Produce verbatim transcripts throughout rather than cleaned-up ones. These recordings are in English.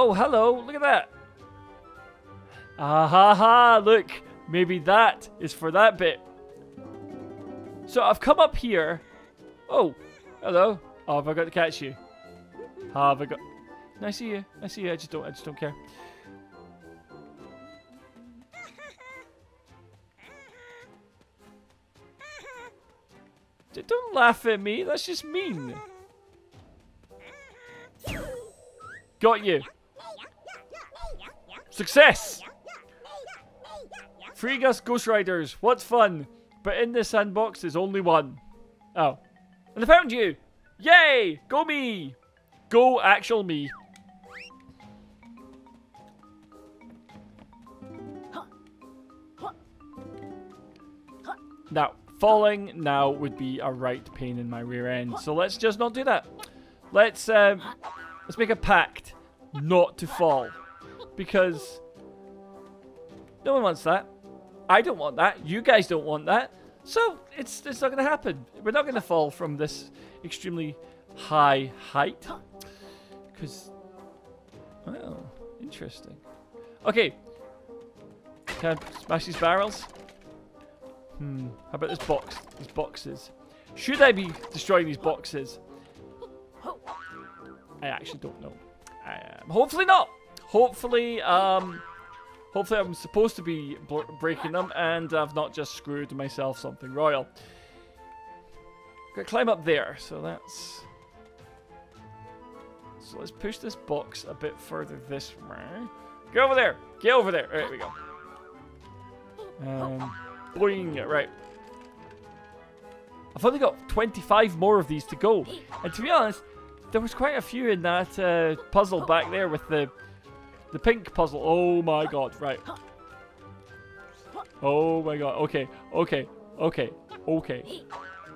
Oh, hello, look at that. Ah ha ha, look, maybe that is for that bit. So I've come up here. Oh, hello. Oh, have I got to catch you? Have I got... I see you, I see you, I just don't, I just don't care. Don't laugh at me, that's just mean. Got you. Success! Free Gus Ghost Riders, what fun! But in this sandbox is only one. Oh. And I found you! Yay! Go me! Go actual me. Now, falling now would be a right pain in my rear end. So let's just not do that. Let's, um, let's make a pact not to fall. Because no one wants that. I don't want that. You guys don't want that. So it's, it's not going to happen. We're not going to fall from this extremely high height. Because, well, interesting. Okay. Can I smash these barrels? Hmm. How about this box? These boxes. Should I be destroying these boxes? I actually don't know. I, um, hopefully not. Hopefully, um... Hopefully I'm supposed to be breaking them and I've not just screwed myself something royal. Gotta climb up there, so that's... So let's push this box a bit further this way. Get over there! Get over there! Alright, we go. Um, boing! Right. I've only got twenty-five more of these to go. And to be honest, there was quite a few in that uh, puzzle back there with the... The pink puzzle. Oh my god. Right. Oh my god. Okay. Okay. Okay. Okay.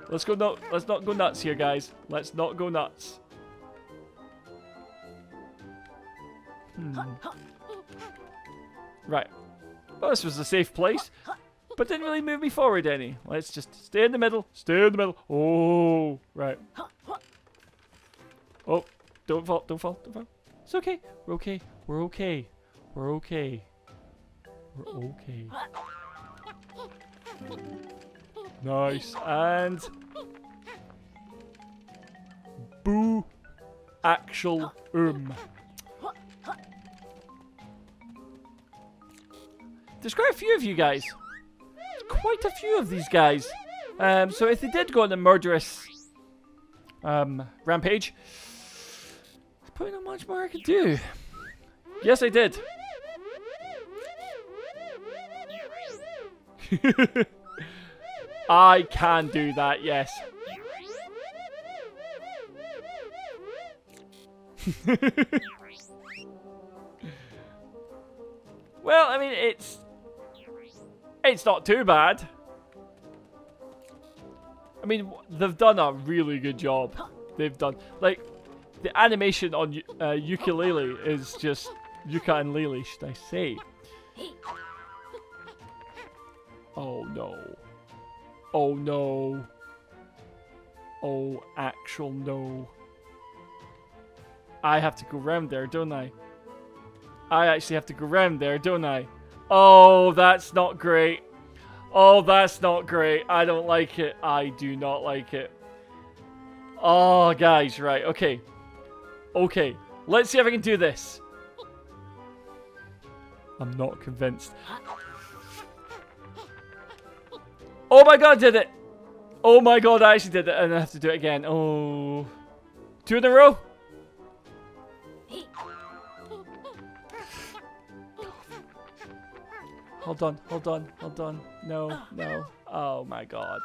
Let's go no let's not go nuts here, guys. Let's not go nuts. Hmm. Right. Well, this was a safe place. But didn't really move me forward any. Let's just stay in the middle. Stay in the middle. Oh. Right. Oh. Don't fall. Don't fall. Don't fall. It's okay. We're okay. We're okay. We're okay. We're okay. Nice. And... Boo. Actual um. There's quite a few of you guys. There's quite a few of these guys. Um, so if they did go on a murderous um, rampage... There's probably not much more I could do. Yes, I did. I can do that, yes. Well, I mean, it's... It's not too bad. I mean, they've done a really good job. They've done... Like, the animation on uh, Yooka-Laylee is just... Yuka and Laylee, should I say? Oh no. Oh no. Oh, actual no. I have to go round there, don't I? I actually have to go round there, don't I? Oh, that's not great. Oh, that's not great. I don't like it. I do not like it. Oh, guys, right. Okay. Okay. Let's see if I can do this. I'm not convinced. Oh my god, I did it! Oh my god, I actually did it, and I have to do it again. Oh, two in a row? Hold on, hold on, hold on. No, no. Oh my god.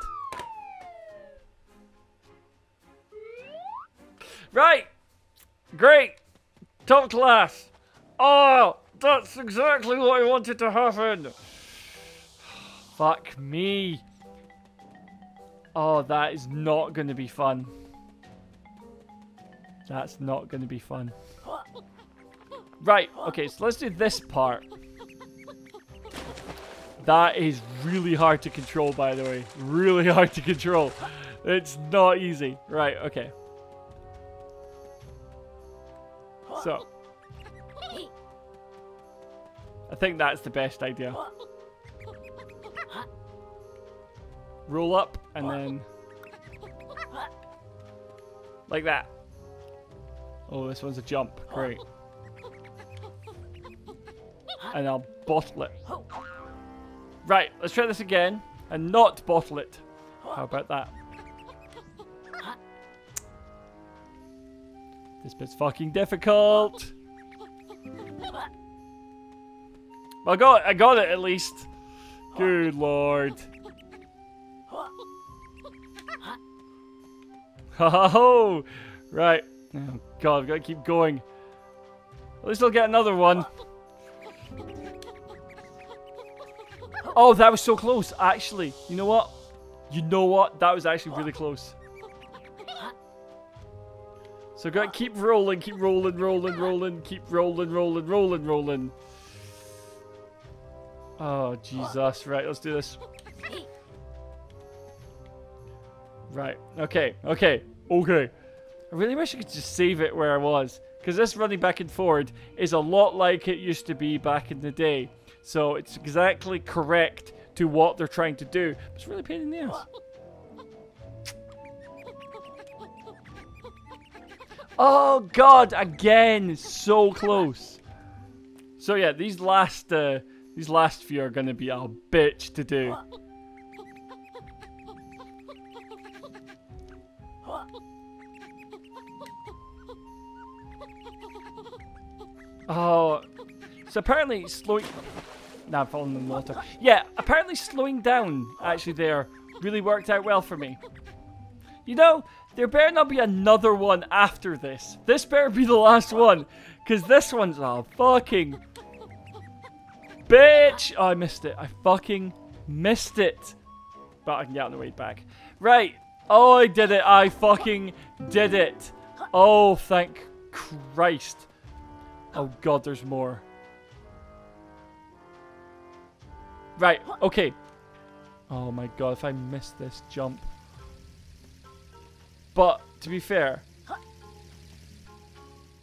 Right! Great! Top class! Oh! That's exactly what I wanted to happen. Fuck me. Oh, that is not going to be fun. That's not going to be fun. Right, okay, so let's do this part. That is really hard to control, by the way. Really hard to control. It's not easy. Right, okay. So. I think that's the best idea. Roll up and then... like that. Oh, this one's a jump. Great. And I'll bottle it. Right, let's try this again and not bottle it. How about that? This bit's fucking difficult. I got, I got it at least. Good lord. Ho ho ho! Right. Oh god, I've got to keep going. At least I'll get another one. Oh, that was so close, actually. You know what? You know what? That was actually really close. So I've got to keep rolling, keep rolling, rolling, rolling, keep rolling, rolling, rolling, rolling. Oh, Jesus. Right, let's do this. Right. Okay. Okay. Okay. I really wish I could just save it where I was. Because this running back and forward is a lot like it used to be back in the day. So it's exactly correct to what they're trying to do. It's really a pain in the ass. Oh god, again, so close. So yeah, these last uh, these last few are gonna be a bitch to do. Oh, so apparently slowing. Nah, I'm falling in the water. Yeah, apparently slowing down, actually, there really worked out well for me. You know, there better not be another one after this. This better be the last one. Because this one's a fucking bitch. Oh, I missed it. I fucking missed it. But I can get on the way back. Right. Oh, I did it. I fucking did it. Oh, thank Christ. Oh god, there's more. Right, okay. Oh my god, if I miss this jump. But, to be fair,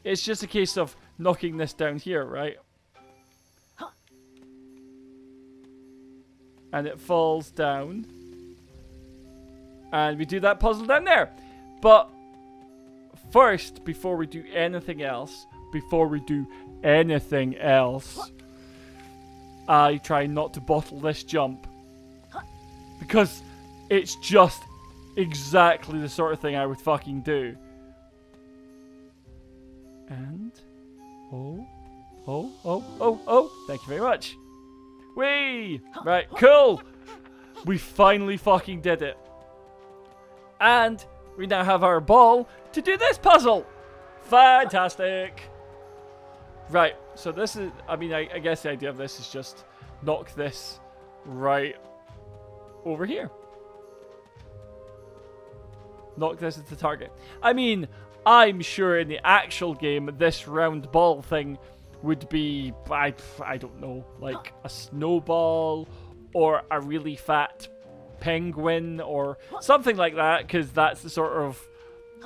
it's just a case of knocking this down here, right? And it falls down. And we do that puzzle down there. But, first, before we do anything else, before we do anything else, I try not to bottle this jump, because it's just exactly the sort of thing I would fucking do. And oh, oh, oh, oh, oh, thank you very much. Whee! Right, cool! We finally fucking did it. And we now have our ball to do this puzzle! Fantastic! Right, so this is, I mean, I, I guess the idea of this is just knock this right over here. Knock this at the target. I mean, I'm sure in the actual game, this round ball thing would be, I, I don't know, like a snowball or a really fat penguin or something like that, because that's the sort of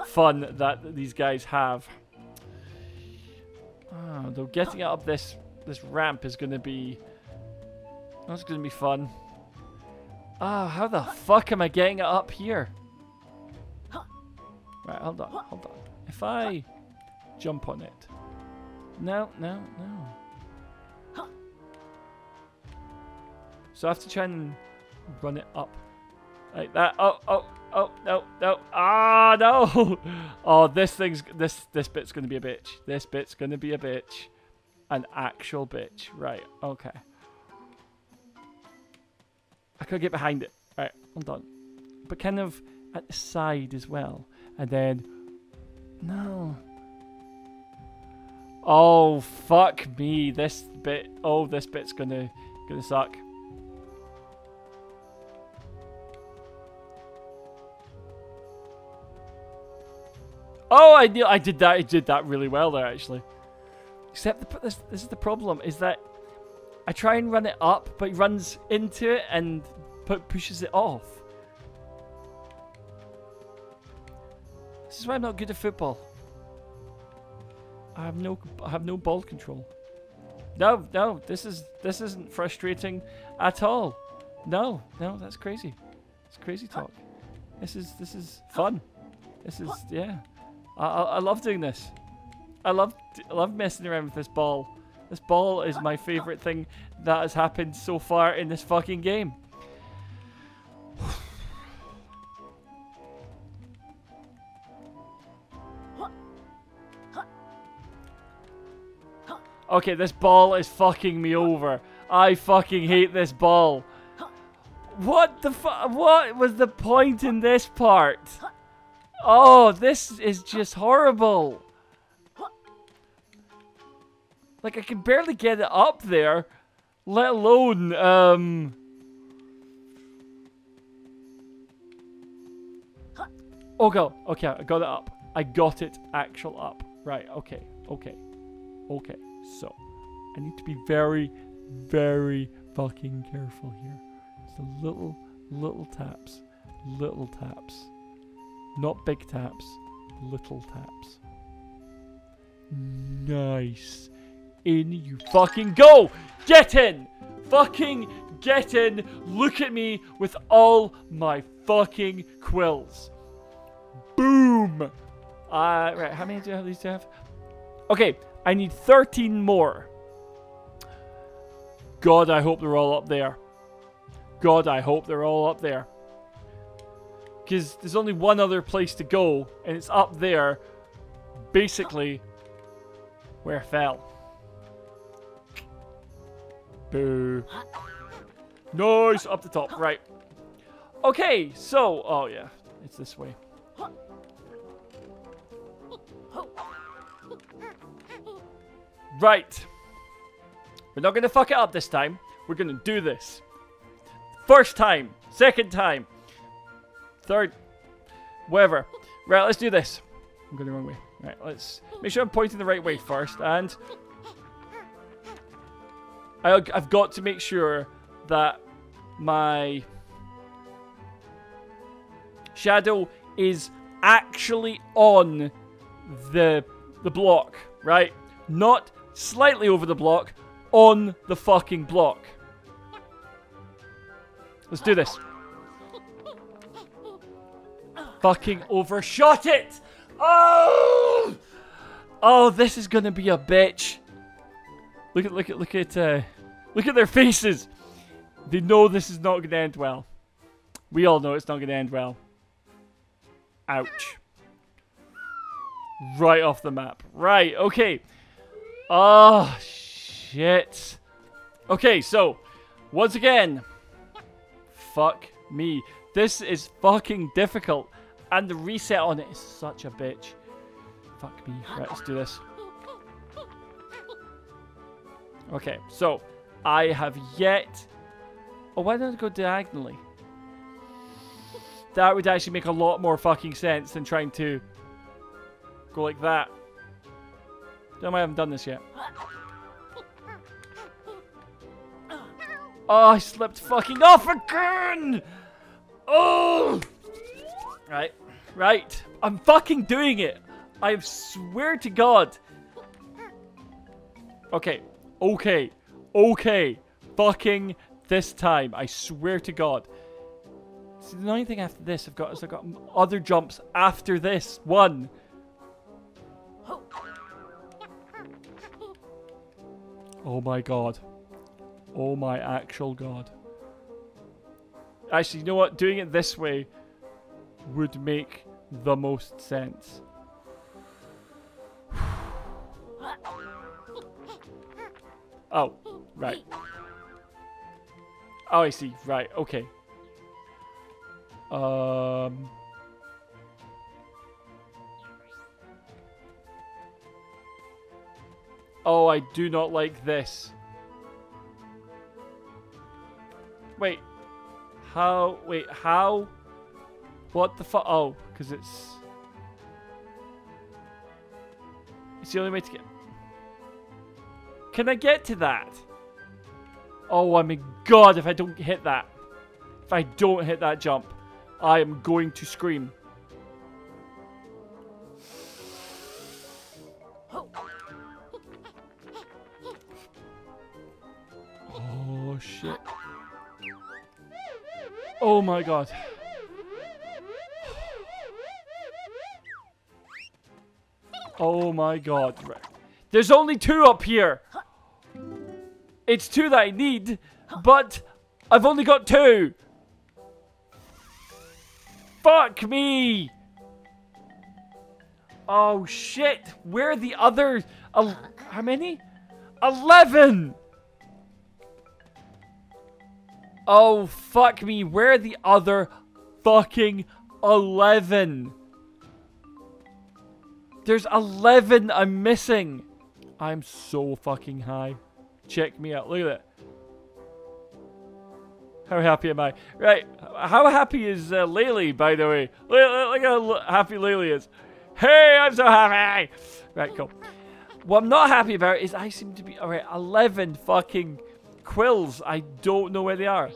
fun that these guys have. Oh, though getting out of this this ramp is gonna be that's gonna be fun. Ah, oh, how the fuck am I getting it up here? Right, hold on, hold on. If I jump on it, no, no, no. So I have to try and run it up like that. Oh, oh, oh, no, no. Ah, no. Oh, this thing's this this bit's gonna be a bitch. This bit's gonna be a bitch, an actual bitch. Right. Okay. I could get behind it. Right. Hold on. But kind of at the side as well. And then, no. Oh fuck me. This bit. Oh, this bit's gonna gonna suck. Oh, I knew I did that. I did that really well there, actually. Except the, this, this is the problem, is that I try and run it up, but he runs into it and pushes it off. This is why I'm not good at football. I have no, I have no ball control. No, no, this is this isn't frustrating at all. No, no, that's crazy. It's crazy talk. This is this is fun. This is yeah. I I, I love doing this. I love I love messing around with this ball. This ball is my favorite thing that has happened so far in this fucking game. Okay, this ball is fucking me over. I fucking hate this ball. What the fu- what was the point in this part? Oh, this is just horrible. Like, I can barely get it up there, let alone, um... oh, God. Okay, I got it up. I got it actual up. Right, okay, okay, okay. So, I need to be very, very fucking careful here. It's the little, little taps. Little taps. Not big taps. Little taps. Nice. In you fucking go! Get in! Fucking get in! Look at me with all my fucking quills. Boom! Uh, right, how many do I have, these do I have? Okay, I need thirteen more. God, I hope they're all up there. God, I hope they're all up there. Because there's only one other place to go, and it's up there, basically, where I fell. Boo. Nice! Up the top. Right. Okay, so... oh, yeah. It's this way. Right. We're not going to fuck it up this time. We're going to do this. First time. Second time. Third. Whatever. Right, let's do this. I'm going the wrong way. Right, let's make sure I'm pointing the right way first. And... I, I've got to make sure that my shadow is actually on the the block, right? Not slightly over the block, on the fucking block. Let's do this. Fucking overshot it! Oh! Oh, this is gonna be a bitch. Look at, look at, look at, uh, look at their faces. They know this is not going to end well. We all know it's not going to end well. Ouch. Right off the map. Right, okay. Oh, shit. Okay, so, once again. Fuck me. This is fucking difficult. And the reset on it is such a bitch. Fuck me. Right, let's do this. Okay, so, I have yet... oh, why don't I go diagonally? That would actually make a lot more fucking sense than trying to go like that. Damn, I haven't done this yet. Oh, I slipped fucking off again! Oh! Right, right. I'm fucking doing it. I swear to God. Okay. Okay, okay, fucking this time, I swear to God. See, the only thing after this I've got is I've got other jumps after this one. Oh my God. Oh my actual God. Actually, you know what? Doing it this way would make the most sense. Oh, right. Oh, I see. Right, okay. Um... Oh, I do not like this. Wait. How? Wait, how? What the fuck? Oh, because it's... it's the only way to get... Can I get to that? Oh, I mean, God, if I don't hit that. If I don't hit that jump, I am going to scream. Oh, shit. Oh, my God. Oh, my God. There's only two up here. It's two that I need, but I've only got two. Fuck me. Oh, shit. Where are the other... Uh, how many? Eleven. Oh, fuck me. Where are the other fucking eleven? There's eleven I'm missing. I'm so fucking high. Check me out. Look at that. How happy am I? Right. How happy is uh, Laylee, by the way? Look, look how happy Laylee is. Hey, I'm so happy. Right, cool. What I'm not happy about is I seem to be... All right, eleven fucking quills. I don't know where they are.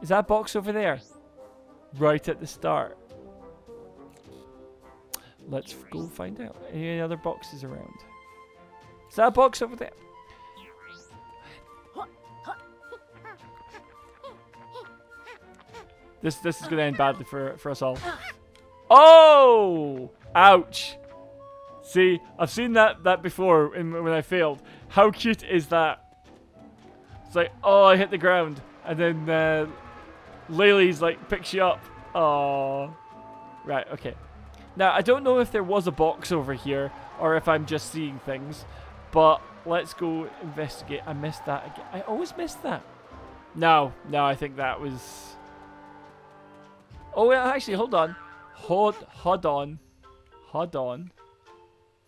Is that box over there? Right at the start. Let's go find out. Any other boxes around? Is that a box over there? This this is gonna end badly for for us all. Oh! Ouch! See, I've seen that that before in, when I failed. How cute is that? It's like, oh, I hit the ground, and then uh, Laylee's like picks you up. Oh, right, okay. Now, I don't know if there was a box over here, or if I'm just seeing things, but let's go investigate. I missed that again. I always missed that. No, no, I think that was... Oh, yeah, actually, hold on. Hold, hold on. Hold on.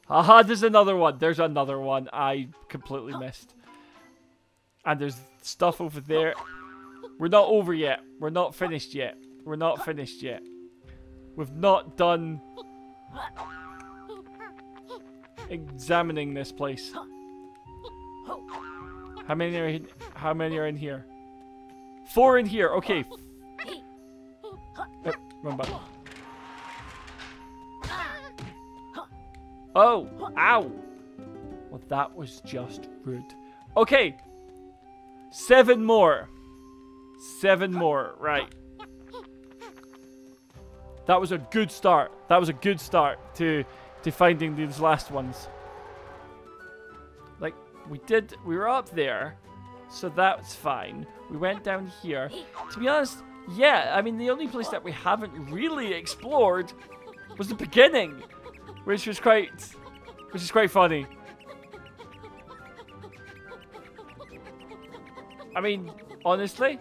Aha, there's another one. There's another one I completely missed. And there's stuff over there. We're not over yet. We're not finished yet. We're not finished yet. We've not done examining this place. How many are in, how many are in here? Four in here. Okay. Oh, run back. Oh, ow. Well, that was just rude. Okay. Seven more. Seven more. Right. That was a good start. That was a good start to to finding these last ones. Like, we did... We were up there, so that's fine. We went down here. To be honest, yeah, I mean, the only place that we haven't really explored was the beginning, which was quite... which is quite funny. I mean, honestly,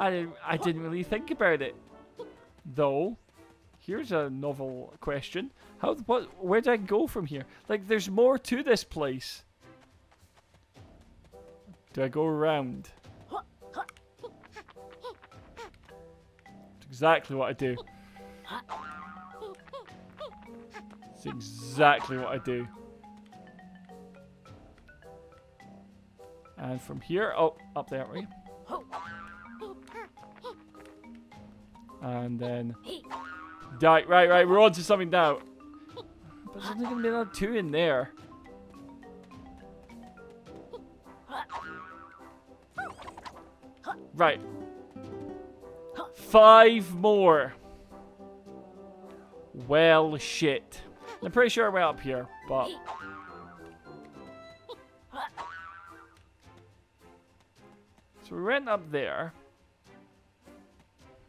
I didn't, I didn't really think about it. Though, here's a novel question. How, what, where do I go from here? Like, there's more to this place. Do I go around? That's exactly what I do. It's exactly what I do. And from here, oh, up there, aren't we? And then... Right, right, right. We're on to something now. But there's only going to be another two in there. Right. Five more. Well, shit. I'm pretty sure I went up here, but... So we went up there.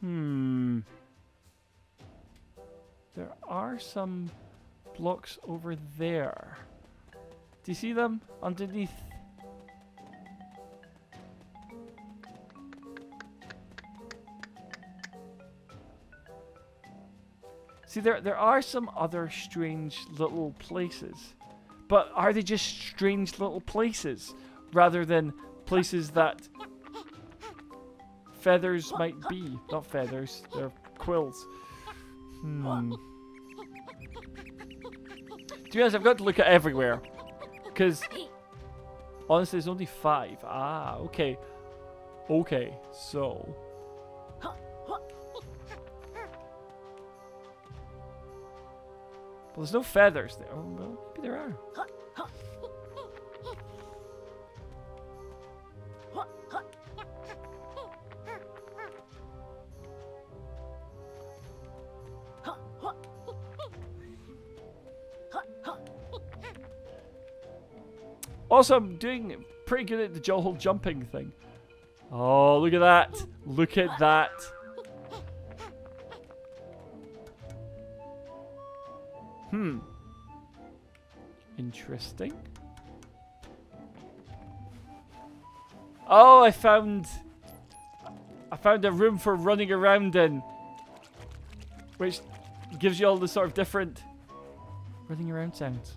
Hmm. There are some blocks over there. Do you see them underneath? See, there there are some other strange little places. But are they just strange little places rather than places that feathers might be? Not feathers, they're quills. Hmm. To be honest, I've got to look at everywhere. Because, honestly, there's only five. Ah, okay. Okay, so... Well, there's no feathers there. Oh, well, maybe there are. Also, I'm doing pretty good at the whole jumping thing. Oh, look at that. Look at that. Hmm. Interesting. Oh, I found... I found a room for running around in. Which gives you all the sort of different running around sounds.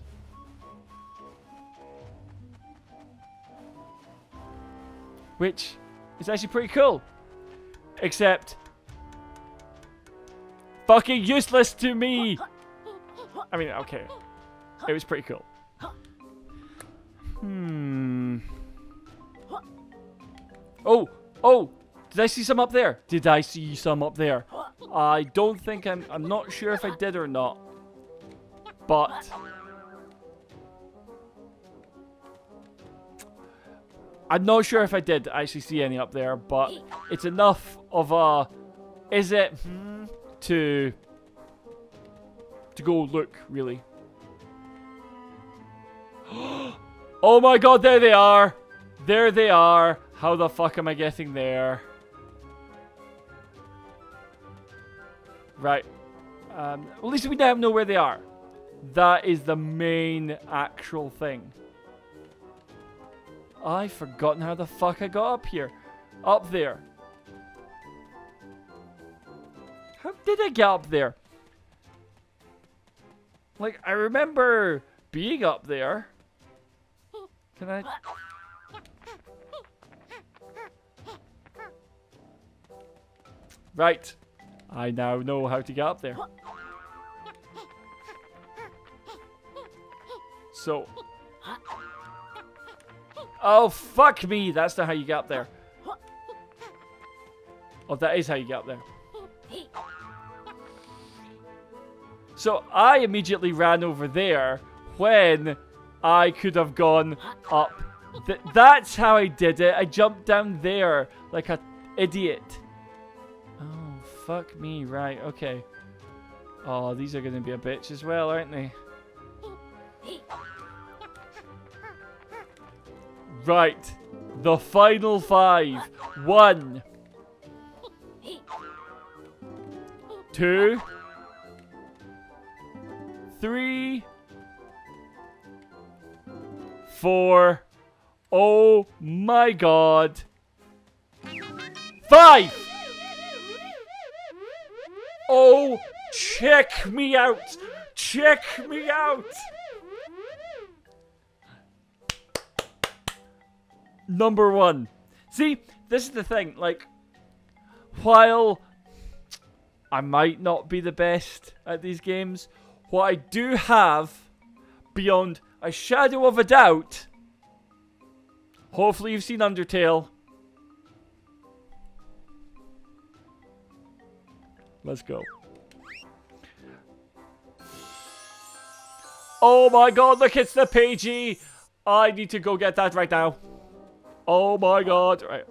Which is actually pretty cool. Except... fucking useless to me! I mean, okay. It was pretty cool. Hmm. Oh! Oh! Did I see some up there? Did I see some up there? I don't think I'm... I'm not sure if I did or not. But... I'm not sure if I did actually see any up there, but it's enough of a... Is it... Hmm, to... To go look, really. Oh my god, there they are! There they are! How the fuck am I getting there? Right. Um, at least we now know where they are. That is the main actual thing. I've forgotten how the fuck I got up here. Up there. How did I get up there? Like, I remember being up there. Can I... Right. I now know how to get up there. So... Oh, fuck me! That's not how you get up there. Oh, that is how you get up there. So, I immediately ran over there when I could have gone up. Th that's how I did it. I jumped down there like an idiot. Oh, fuck me. Right, okay. Oh, these are going to be a bitch as well, aren't they? Right, the final five. One, two, three, four. Oh my god. Five! Oh, check me out! Check me out! Number one. See, this is the thing. Like, while I might not be the best at these games, what I do have, beyond a shadow of a doubt, hopefully you've seen Undertale. Let's go. Oh my god, look, it's the Pidgey. I need to go get that right now. Oh my god. Right.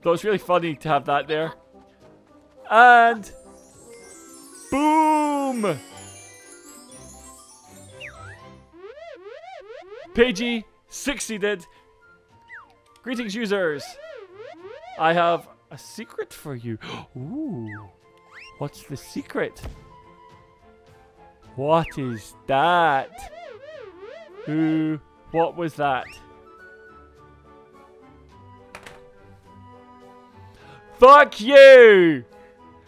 Though it's really funny to have that there. And... Boom! Pidgey succeeded. Greetings, users. I have a secret for you. Ooh. What's the secret? What is that? Who... What was that? Fuck you!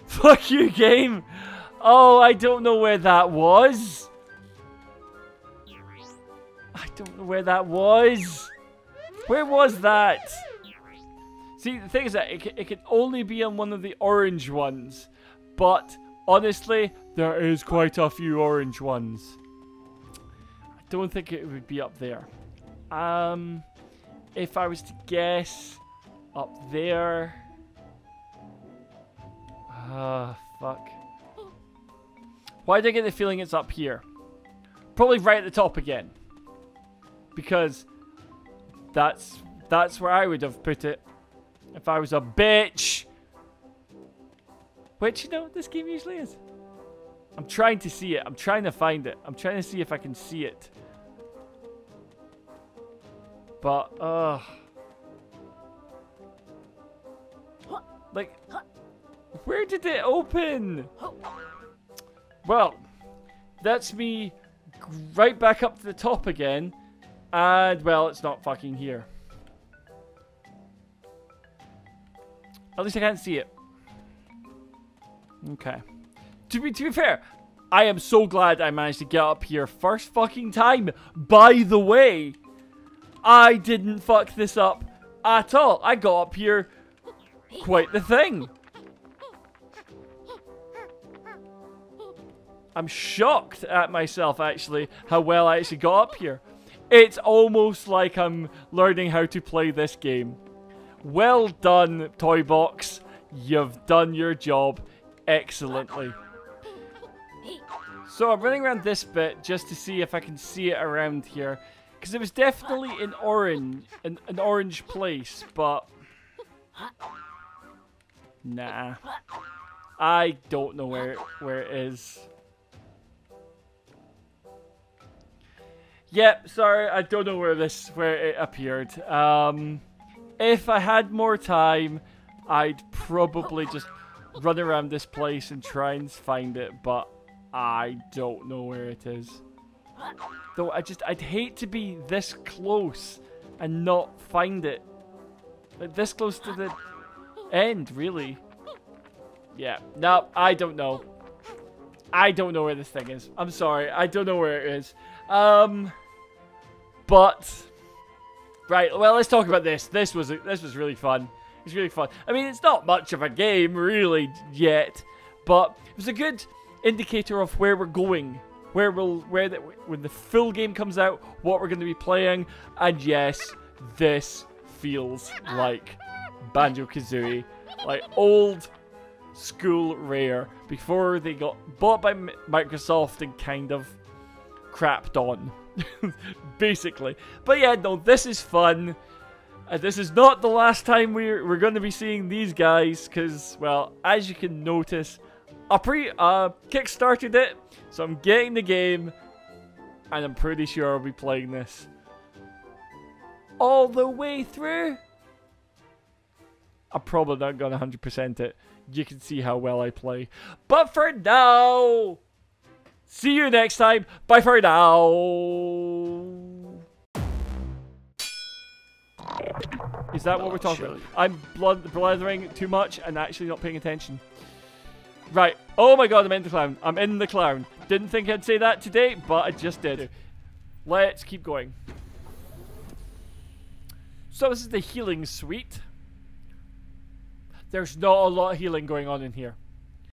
Fuck you, game! Oh, I don't know where that was. I don't know where that was. Where was that? See, the thing is that it, it could only be on one of the orange ones. But, honestly, There is quite a few orange ones. I don't think it would be up there. Um, if I was to guess, up there... Ah, fuck. Why do I get the feeling it's up here? Probably right at the top again. Because that's that's where I would have put it if I was a bitch. Which, you know, this game usually is. I'm trying to see it. I'm trying to find it. I'm trying to see if I can see it. But, uh... like, where did it open? Well, that's me right back up to the top again. And, well, it's not fucking here. At least I can't see it. Okay. To be, to be fair, I am so glad I managed to get up here first fucking time. By the way, I didn't fuck this up at all. I got up here quite the thing. I'm shocked at myself, actually, how well I actually got up here. It's almost like I'm learning how to play this game. Well done, ToyBox. You've done your job excellently. So I'm running around this bit just to see if I can see it around here. Because it was definitely an orange, an, an orange place, but... Nah. I don't know where, where it is. Yep, sorry, I don't know where this where it appeared. Um, if I had more time, I'd probably just run around this place and try and find it, but I don't know where it is. Though I just I'd hate to be this close and not find it. Like this close to the end, really. Yeah, no, I don't know. I don't know where this thing is. I'm sorry, I don't know where it is. Um But right, well, let's talk about this. This was this was really fun. It's really fun. I mean, it's not much of a game really yet, but it was a good indicator of where we're going, where we'll where the, when the full game comes out, what we're going to be playing. And yes, this feels like Banjo-Kazooie, like old school Rare before they got bought by Microsoft and kind of crapped on basically. But yeah, no, this is fun. Uh, this is not the last time we're, we're going to be seeing these guys, because, well, as you can notice, I pre uh kickstarted it, so I'm getting the game and I'm pretty sure I'll be playing this all the way through. I'm probably not gonna one hundred percent it. You can see how well I play, but for now, see you next time. Bye for now. Is that what we're talking about? I'm blathering too much and actually not paying attention. Right. Oh my god, I'm in the clown. I'm in the clown. Didn't think I'd say that today, but I just did. Let's keep going. So this is the healing suite. There's not a lot of healing going on in here.